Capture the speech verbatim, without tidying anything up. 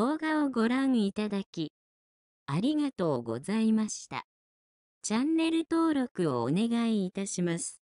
動画をご覧いただき、ありがとうございました。チャンネル登録をお願いいたします。